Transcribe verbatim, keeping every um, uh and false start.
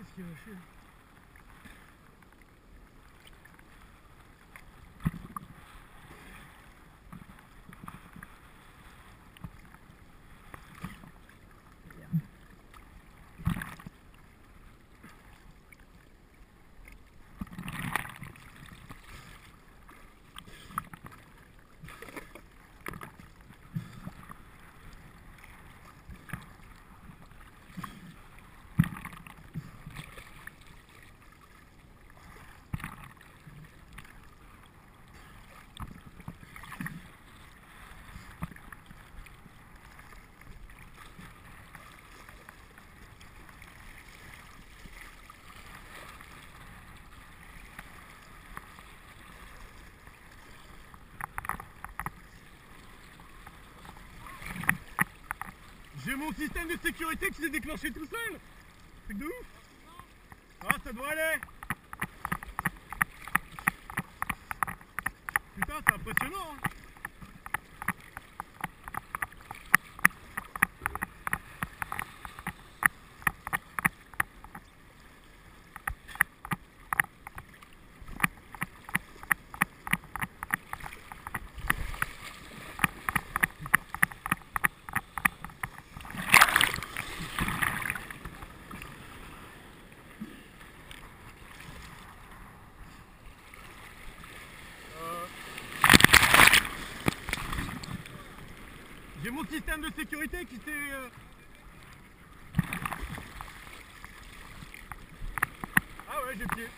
Qu'est-ce qu'il va faire? J'ai mon système de sécurité qui s'est déclenché tout seul. C'est de ouf. Ah, ça doit aller. Putain, c'est impressionnant hein. J'ai mon système de sécurité qui s'est... Euh... Ah ouais, j'ai pied.